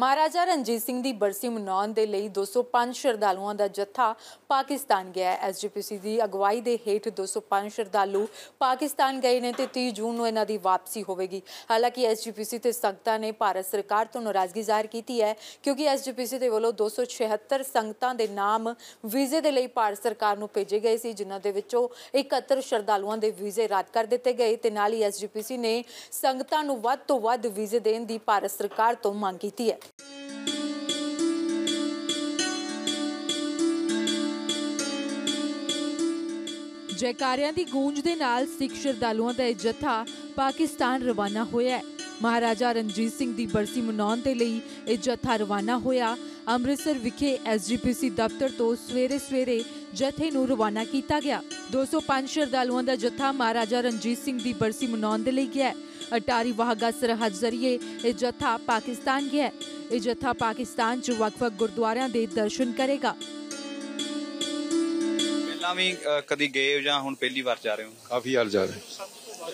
महाराजा रणजीत सिंह की बरसी मनाने के लिए 205 श्रद्धालुओं का जत्था पाकिस्तान गया। SGPC की अगवाई के हेठ 205 श्रद्धालु पाकिस्तान गए हैं तो 30 जून को इन्हों की वापसी होगी। हालांकि SGPC ते संगतां ने भारत सरकार तो नाराजगी जाहिर की है क्योंकि SGPC के वालों 276 संगतां के नाम वीजे के लिए भारत सरकार को भेजे गए थे, जिन्होंने 71 श्रद्धालुओं के वीजे रद्द कर दिए गए। तो नाल ही SGPC ने संगतां नूं वध तों वध वीजे देने की भारत सरकार तो मांग की है। जयकारियां दी गूंज दे नाल सिख श्रद्धालुओं दा जत्था पाकिस्तान रवाना होया। महाराजा रणजीत सिंह दी बरसी मनाउण दे लई इह जत्था रवाना होया। अमृतसर विखे SGPC दफ्तर तो सवेरे सवेरे जत्थे नूं रवाना किया गया। 205 श्रद्धालुओं दा जत्था महाराजा रणजीत सिंह दी बरसी मनाउण दे लई गया। अटारी वाहगा सरहद जरिए यह जत्था पाकिस्तान गया। यह जत्था पाकिस्तान च वख-वख गुरुद्वारियां दे दर्शन करेगा। ਪਹਿਲਾਂ ਵੀ ਕਦੀ ਗਏ ਜਾਂ ਹੁਣ ਪਹਿਲੀ ਵਾਰ ਜਾ ਰਹੇ ਹੋ? ਕਾਫੀ ਵਾਰ ਜਾ ਰਹੇ।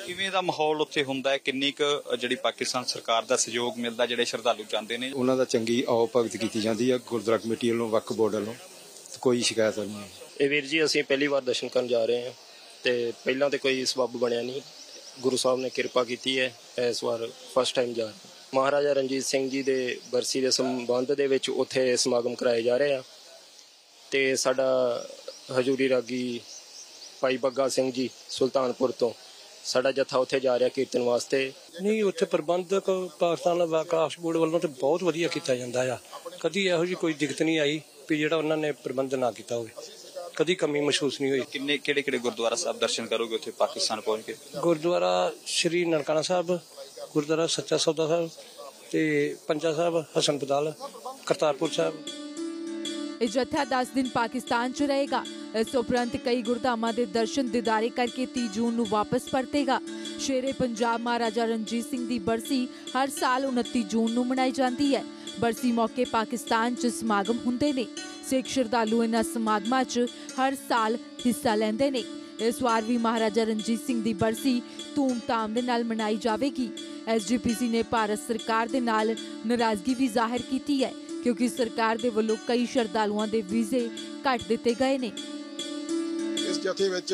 ਕਿਵੇਂ ਦਾ ਮਾਹੌਲ ਉੱਥੇ ਹੁੰਦਾ ਹੈ? ਕਿੰਨੀ ਕੁ ਜਿਹੜੀ ਪਾਕਿਸਤਾਨ ਸਰਕਾਰ ਦਾ ਸਹਿਯੋਗ ਮਿਲਦਾ ਜਿਹੜੇ ਸ਼ਰਧਾਲੂ ਜਾਂਦੇ ਨੇ? ਉਹਨਾਂ ਦਾ ਚੰਗੀ ਆਓ ਭਗਤ ਕੀਤੀ ਜਾਂਦੀ ਹੈ ਗੁਰਦੁਆਰਾ ਕਮੇਟੀ ਵੱਲੋਂ ਵਕਫ ਬੋਰਡ ਵੱਲੋਂ, ਕੋਈ ਸ਼ਿਕਾਇਤ ਨਹੀਂ ਹੈ। ਇਹ ਵੀਰ ਜੀ ਅਸੀਂ ਪਹਿਲੀ ਵਾਰ ਦਰਸ਼ਨ ਕਰਨ ਜਾ ਰਹੇ ਹਾਂ ਤੇ ਪਹਿਲਾਂ ਤੇ ਕੋਈ ਸਬੱਬ ਬਣਿਆ ਨਹੀਂ। गुरु साहब ने कृपा की है, इस बार फर्स्ट टाइम जा रहे। महाराजा रणजीत सिंह जी दे बरसी के संबंध दे विच उत्थे समागम कराए जा रहे हैं ते साडा हजूरी रागी भाई बग्गा सिंह जी सुल्तानपुर तो साडा जत्था उत्थे जा रहा कीर्तन वास्ते। नहीं उत्थे प्रबंधक पाकिस्तान वक्फ बोर्ड वालों तो बहुत वधिया किया जाता है। कभी इहो जी कोई दिक्कत नहीं आई कि जिहड़ा उन्होंने ने प्रबंध ना किया होवे, कभी कमी महसूस नहीं हुई। किन्ने केड़े केड़े गुरुद्वारा साहब दर्शन करोगे उत्थे पाकिस्तान पहुंच के? गुरुद्वारा श्री ननकाना साहब, गुरुद्वारा सच्चा सौदा साहब ते पंजा साहब, हसन पताल, करतारपुर साहब। यह जत्था 10 दिन पाकिस्तान च रहेगा। इस उपरंत कई गुरुधामां दे दर्शन दीदारे करके 30 जून नूं वापस परतेगा। शेरे पंजाब महाराजा रणजीत सिंह की बरसी हर साल 29 जून नूं मनाई जाती है। बरसी मौके पाकिस्तान च समागम हुंदे ने। सिख श्रद्धालु इन्हां समागमां च हर साल हिस्सा लैंदे ने। इस वार भी महाराजा रणजीत सिंह दी बरसी धूमधाम दे नाल मनाई जावेगी। SGPC ने भारत सरकार दे नाल नाराजगी भी जाहिर की है क्योंकि सरकार दे वल्लों कई श्रद्धालुओं दे वीजे कट दिते गए ने। इस जत्थे विच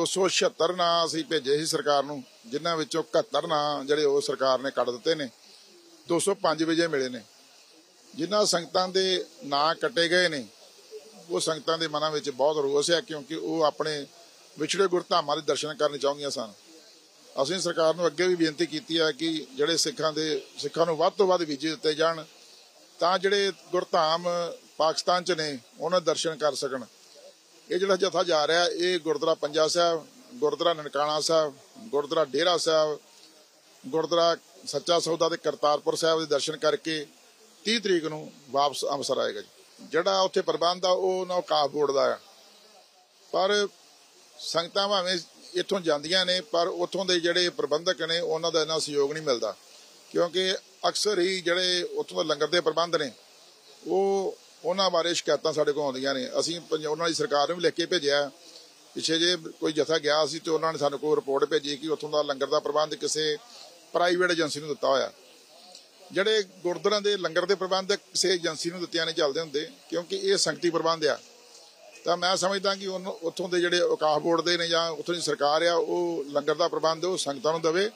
276 नां असीं भेजे सी सरकार नूं, जिन्हां विचों 71 नां जिहड़े ओह सरकार ने कट दिते ने। 205 वीजे मिले ने। जिन्हां संगतां दे नां कटे गए ने वो संगतां दे मनां विच बहुत रोस है क्योंकि वो अपने विछड़े गुरधामां दे दर्शन करने चाहुंदियां सन। असीं सरकार नूं अग्गे भी बेनती कीती है कि जिहड़े सिखां नूं वध तों वध वीजे दित्ते जाण तां जिहड़े गुरधाम पाकिस्तान च ने उहनां दर्शन कर सकण। इह जिहड़ा जत्था जा रिहा इह गुरुद्वारा पंजा साहब, गुरुद्वारा ननकाना साहब, गुरुद्वारा डेरा साहब, गुरुद्वारा सच्चा सौदा ते करतारपुर साहब दे दर्शन करके 30 तरीक नूं वापस अमृतसर आएगा जी। जिहड़ा उत्थे प्रबंध आ ओह नौकाफ बोर्ड दा आ, पर संगतां भावें इत्थों जांदियां ने पर उत्थों दे जिहड़े प्रबंधक ने उन्हां दा इन्ना सहयोग नहीं मिलदा क्योंकि अक्सर ही जिहड़े उत्थों दे लंगर दे प्रबंध ने ओह उन्हां बारे शिकायतां साडे कोल आउंदियां ने। असीं उन्हां दी सरकार नूं भी लिख के भेजिआ पिछे जे कोई जत्था गया सी ते उन्हां ने सानूं कोई रिपोर्ट भेजी कि उत्थों दा लंगर दा प्रबंध किसी प्राइवेट एजेंसी नूं दित्ता होइआ। ਜਿਹੜੇ ਗੁਰਦੁਆਰਿਆਂ ਦੇ ਲੰਗਰ ਦੇ ਪ੍ਰਬੰਧ ਕਿਸੇ ਏਜੰਸੀ ਨੂੰ ਦਿੱਤਿਆਂ ਨਹੀਂ ਚੱਲਦੇ ਹੁੰਦੇ ਕਿਉਂਕਿ ਇਹ ਸੰਗਤੀ ਪ੍ਰਬੰਧ ਆ। ਤਾਂ ਮੈਂ ਸਮਝਦਾ ਕਿ ਉੱਥੋਂ ਦੇ ਜਿਹੜੇ ਵਕਾਫ ਬੋਰਡ ਦੇ ਨੇ ਜਾਂ ਉੱਥੋਂ ਦੀ ਸਰਕਾਰ ਆ ਉਹ ਲੰਗਰ ਦਾ ਪ੍ਰਬੰਧ ਉਹ ਸੰਗਤਾਂ ਨੂੰ ਦੇਵੇ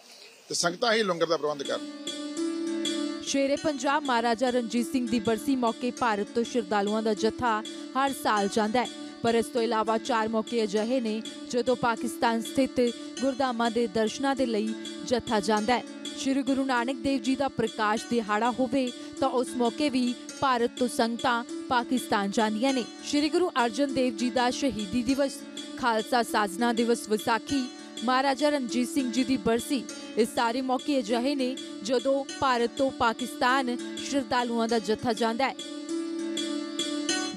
ਤੇ ਸੰਗਤਾਂ ਹੀ ਲੰਗਰ ਦਾ ਪ੍ਰਬੰਧ ਕਰਨ। ਸ਼ੇਰੇ ਪੰਜਾਬ ਮਹਾਰਾਜਾ ਰਣਜੀਤ ਸਿੰਘ ਦੀ ਬਰਸੀ ਮੌਕੇ ਭਾਰਤ ਤੋਂ ਸ਼ਰਧਾਲੂਆਂ ਦਾ ਜੱਥਾ ਹਰ ਸਾਲ ਜਾਂਦਾ ਹੈ, पर इस तो इलावा 4 मौके अजिहे ने जो पाकिस्तान स्थित गुरधामां दे दर्शनां दे लई जत्था जांदा है। श्री गुरु नानक देव जी का प्रकाश दिहाड़ा होवे तो उस मौके भी भारत तो संगतां पाकिस्तान जांदियां ने। श्री गुरु अर्जन देव जी का शहीदी दिवस, खालसा साजना दिवस, विसाखी, महाराजा रणजीत सिंह जी की बरसी, इस सारे मौके अजिहे ने जो भारत तो पाकिस्तान श्रद्धालुओं का जत्था जांदा है।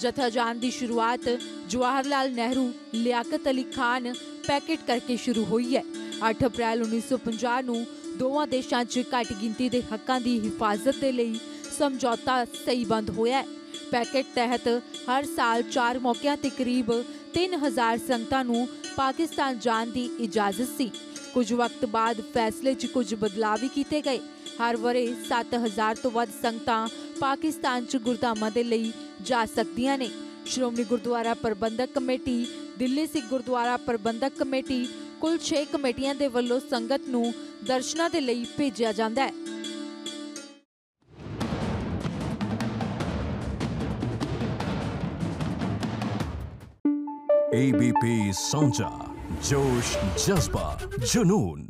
जत्था जान की शुरुआत जवाहरलाल नेहरू, लियाकत अली खान पैकेट करके शुरू हुई है। 8 अप्रैल 1950 नूं दोवां देशां च घट गिनती के हकों की हिफाजत के लिए समझौता सहीबंद होया है। पैकेट तहत हर साल 4 मौकों ते करीब 3000 संगतां नूं पाकिस्तान जाण की इजाजत सी। कुछ वक्त बाद फैसले च कुछ बदलाव भी किए गए। हर वरे 7000 तो वध संगतां पाकिस्तान च गुरधामां दे लई जा सकदियां ने। श्रोमणी गुरद्वारा प्रबंधक कमेटी, दिल्ली सिख गुरद्वारा प्रबंधक कमेटी, कुल 6 कमेटियां दे वल्लों संगत नूं दर्शनां दे लई भेजिया जांदा है। ABP Sanjha, जोश, जज्बा, जुनून।